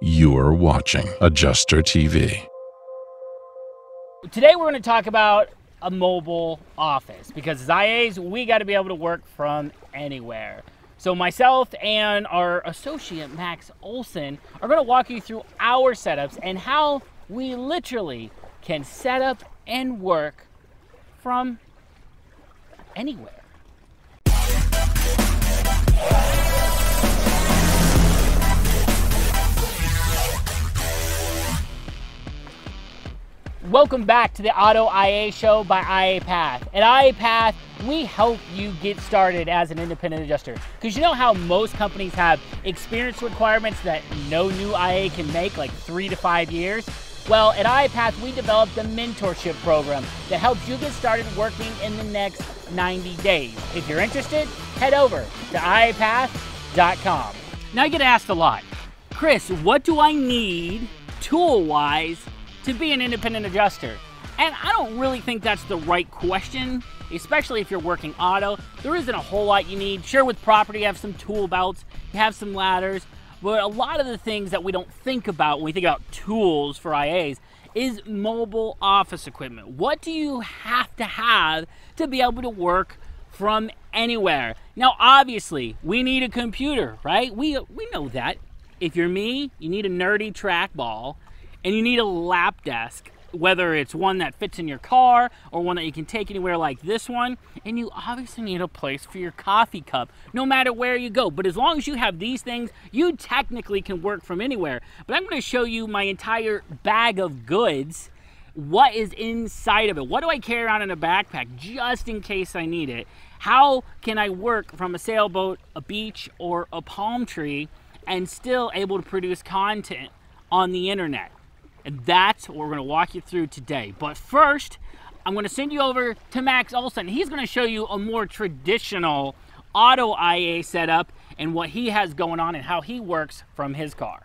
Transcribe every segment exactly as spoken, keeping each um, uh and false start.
You're watching Adjuster T V. Today we're going to talk about a mobile office, because as I As, we got to be able to work from anywhere. So myself and our associate Max Olson are going to walk you through our setups and how we literally can set up and work from anywhere. Welcome back to the Auto I A Show by I A Path. At I A Path, we help you get started as an independent adjuster. Because you know how most companies have experience requirements that no new I A can make, like three to five years? Well, at I A Path, we developed a mentorship program that helps you get started working in the next ninety days. If you're interested, head over to I A path dot com. Now, I get asked a lot, Chris, what do I need tool-wise to be an independent adjuster? And I don't really think that's the right question, especially if you're working auto. There isn't a whole lot you need. Sure, with property, you have some tool belts, you have some ladders, but a lot of the things that we don't think about when we think about tools for I As is mobile office equipment. What do you have to have to be able to work from anywhere? Now, obviously, we need a computer, right? We, we know that. If you're me, you need a nerdy trackball, and you need a lap desk, whether it's one that fits in your car or one that you can take anywhere like this one. And you obviously need a place for your coffee cup, no matter where you go. But as long as you have these things, you technically can work from anywhere. But I'm going to show you my entire bag of goods, what is inside of it. What do I carry around in a backpack just in case I need it? How can I work from a sailboat, a beach, or a palm tree and still able to produce content on the internet? And that's what we're going to walk you through today. But first, I'm going to send you over to Max Olson. He's going to show you a more traditional auto I A setup and what he has going on and how he works from his car.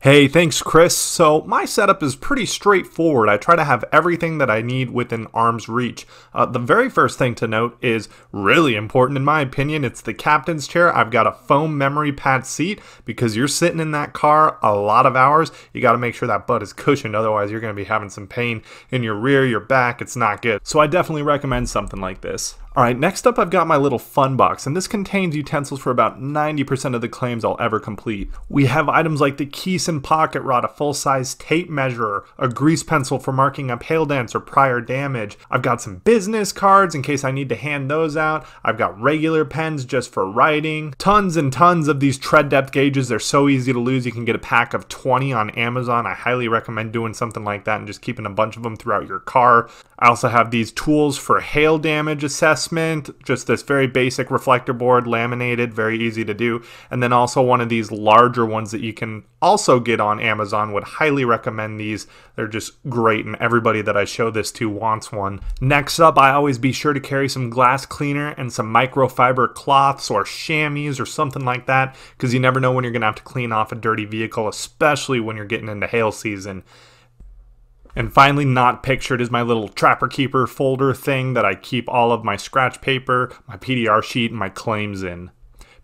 Hey, thanks, Chris. So my setup is pretty straightforward. I try to have everything that I need within arm's reach. Uh, the very first thing to note is really important in my opinion. It's the captain's chair. I've got a foam memory pad seat because you're sitting in that car a lot of hours. You got to make sure that butt is cushioned. Otherwise, you're going to be having some pain in your rear, your back. It's not good. So I definitely recommend something like this. All right, next up I've got my little fun box, and this contains utensils for about ninety percent of the claims I'll ever complete. We have items like the Keyson pocket rod, a full-size tape measurer, a grease pencil for marking up hail dents or prior damage. I've got some business cards in case I need to hand those out. I've got regular pens just for writing. Tons and tons of these tread depth gauges. They're so easy to lose. You can get a pack of twenty on Amazon. I highly recommend doing something like that and just keeping a bunch of them throughout your car. I also have these tools for hail damage assessment. Just this very basic reflector board, laminated, very easy to do. And then also one of these larger ones that you can also get on Amazon. Would highly recommend these. They're just great, and everybody that I show this to wants one. Next up, I always be sure to carry some glass cleaner and some microfiber cloths or chamois or something like that, because you never know when you're going to have to clean off a dirty vehicle, especially when you're getting into hail season. And finally, not pictured, is my little Trapper Keeper folder thing that I keep all of my scratch paper, my P D R sheet, and my claims in.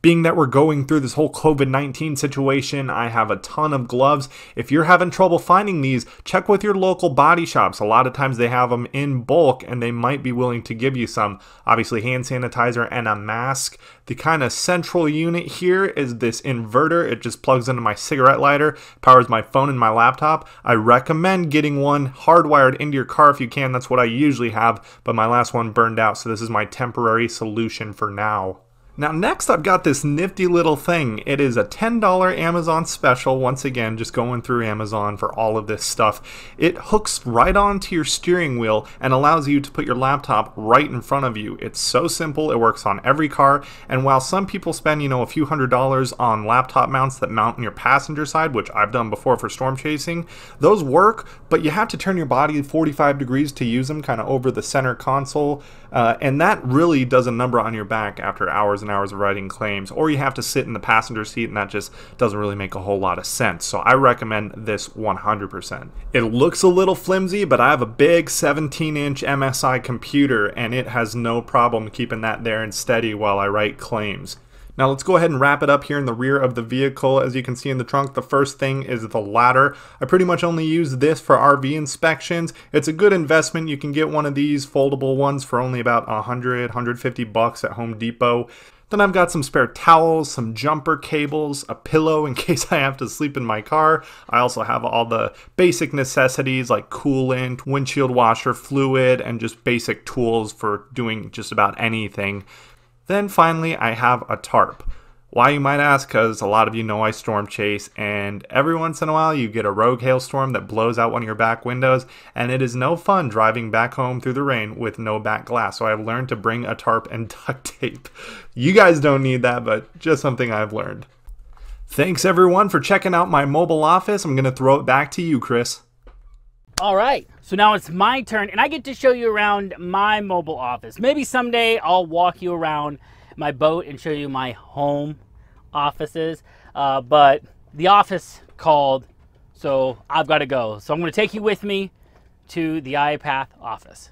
Being that we're going through this whole COVID nineteen situation, I have a ton of gloves. If you're having trouble finding these, check with your local body shops. A lot of times they have them in bulk and they might be willing to give you some. Obviously, hand sanitizer and a mask. The kind of central unit here is this inverter. It just plugs into my cigarette lighter, powers my phone and my laptop. I recommend getting one hardwired into your car if you can. That's what I usually have, but my last one burned out, so this is my temporary solution for now. Now next I've got this nifty little thing. It is a ten dollar Amazon special. Once again, just going through Amazon for all of this stuff. It hooks right onto your steering wheel and allows you to put your laptop right in front of you. It's so simple. It works on every car. And while some people spend, you know, a few hundred dollars on laptop mounts that mount on your passenger side, which I've done before for storm chasing, those work, but you have to turn your body forty-five degrees to use them, kind of over the center console. Uh, and that really does a number on your back after hours and hours of writing claims, or you have to sit in the passenger seat, and that just doesn't really make a whole lot of sense. So I recommend this one hundred percent. It looks a little flimsy, but I have a big seventeen inch M S I computer, and it has no problem keeping that there and steady while I write claims. Now let's go ahead and wrap it up here in the rear of the vehicle. As you can see in the trunk, the first thing is the ladder. I pretty much only use this for R V inspections. It's a good investment. You can get one of these foldable ones for only about a hundred, a hundred fifty bucks at Home Depot. Then I've got some spare towels, some jumper cables, a pillow in case I have to sleep in my car. I also have all the basic necessities like coolant, windshield washer fluid, and just basic tools for doing just about anything. Then finally, I have a tarp. Why, you might ask, because a lot of you know I storm chase, and every once in a while you get a rogue hailstorm that blows out one of your back windows, and it is no fun driving back home through the rain with no back glass, so I've learned to bring a tarp and duct tape. You guys don't need that, but just something I've learned. Thanks everyone for checking out my mobile office. I'm going to throw it back to you, Chris. All right, so now it's my turn, and I get to show you around my mobile office. Maybe someday I'll walk you around my boat and show you my home offices, uh, but the office called, so I've got to go. So I'm going to take you with me to the I A Path office.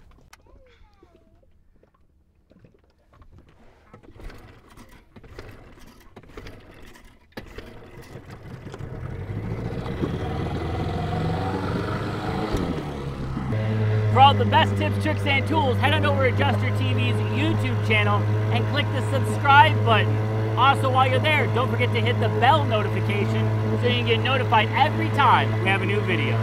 For all the best tips, tricks, and tools, head on over to Adjuster T V's YouTube channel and click the subscribe button. Also, while you're there, don't forget to hit the bell notification so you can get notified every time we have a new video.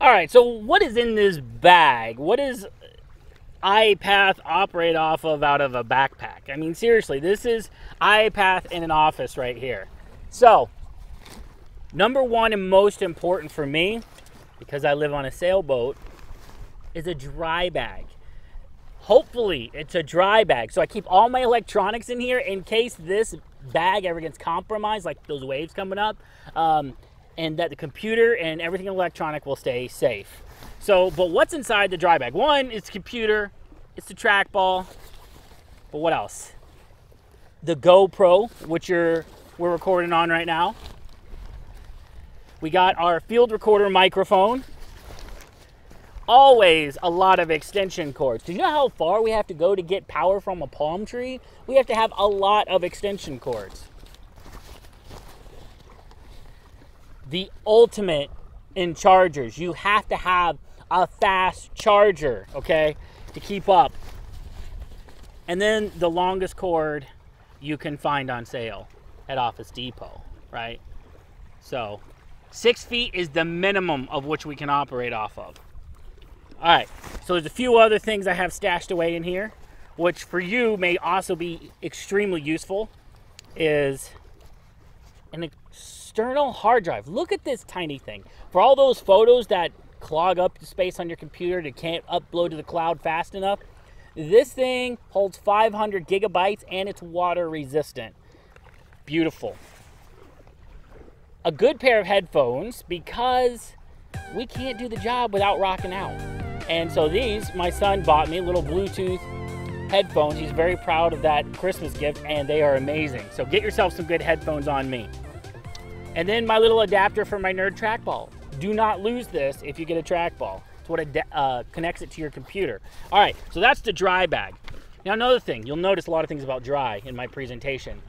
All right, so what is in this bag? What does I A Path operate off of out of a backpack? I mean, seriously, this is I A Path in an office right here. So, number one and most important for me, because I live on a sailboat, is a dry bag. Hopefully it's a dry bag. So I keep all my electronics in here in case this bag ever gets compromised, like those waves coming up, um, and that the computer and everything electronic will stay safe. So, but what's inside the dry bag? One, it's the computer, it's the trackball, but what else? The GoPro, which you're, we're recording on right now. We got our field recorder microphone. Always a lot of extension cords. Do you know how far we have to go to get power from a palm tree? We have to have a lot of extension cords. The ultimate in chargers. You have to have a fast charger, okay, to keep up. And then the longest cord you can find on sale at Office Depot, right? So, six feet is the minimum of which we can operate off of. All right, so there's a few other things I have stashed away in here, which for you may also be extremely useful, is an external hard drive. Look at this tiny thing. For all those photos that clog up the space on your computer that can't upload to the cloud fast enough, this thing holds five hundred gigabytes and it's water resistant. Beautiful. A good pair of headphones, because we can't do the job without rocking out. And so these, my son bought me little Bluetooth headphones. He's very proud of that Christmas gift, and they are amazing. So get yourself some good headphones on me. And then my little adapter for my Nerd trackball. Do not lose this if you get a trackball. It's what uh, connects it to your computer. All right, so that's the dry bag. Now another thing, you'll notice a lot of things about dry in my presentation.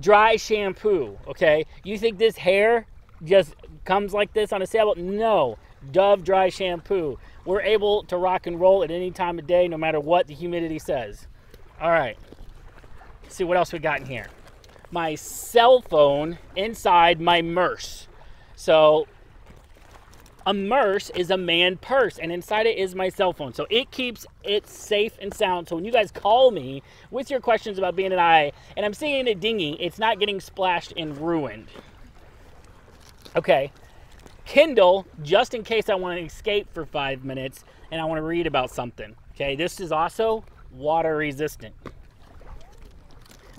Dry shampoo, okay? You think this hair just comes like this on a sailboat? No, Dove dry shampoo. We're able to rock and roll at any time of day, no matter what the humidity says. All right, let's see what else we got in here. My cell phone inside my merce. So a merce is a man purse, and inside it is my cell phone. So it keeps it safe and sound. So when you guys call me with your questions about being an I A, and I'm seeing a dinghy, it's not getting splashed and ruined. Okay, Kindle, just in case I want to escape for five minutes and I want to read about something. Okay, this is also water resistant.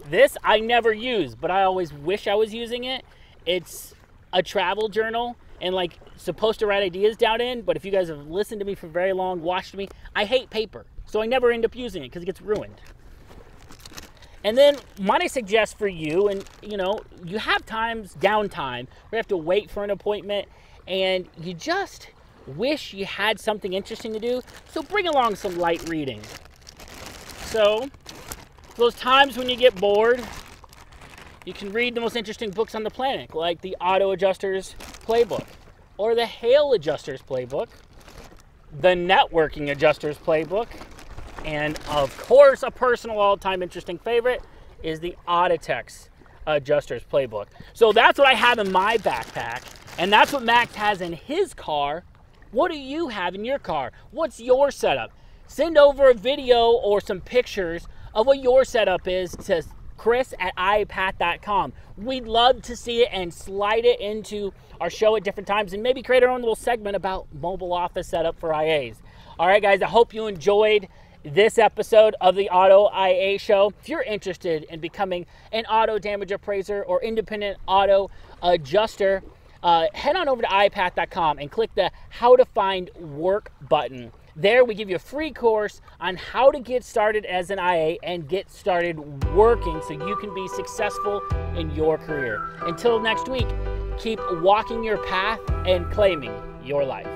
This I never use, but I always wish I was using it. It's a travel journal, and like supposed to write ideas down in, but if you guys have listened to me for very long, watched me, I hate paper. So I never end up using it because it gets ruined. And then what I suggest for you, and you know, you have times, downtime, where you have to wait for an appointment and you just wish you had something interesting to do. So bring along some light reading. So those times when you get bored, you can read the most interesting books on the planet, like the Auto Adjuster's Playbook, or the Hail Adjuster's Playbook, the Networking Adjuster's Playbook, and of course, a personal all-time interesting favorite is the Auditex Adjuster's Playbook. So that's what I have in my backpack, and that's what Max has in his car. What do you have in your car? What's your setup? Send over a video or some pictures of what your setup is to Chris at I A Path dot com. We'd love to see it and slide it into our show at different times and maybe create our own little segment about mobile office setup for I As. All right, guys, I hope you enjoyed this episode of the Auto I A Show. If you're interested in becoming an auto damage appraiser or independent auto adjuster, uh, head on over to I A Path dot com and click the How to Find Work button. There, we give you a free course on how to get started as an I A and get started working so you can be successful in your career. Until next week, keep walking your path and claiming your life.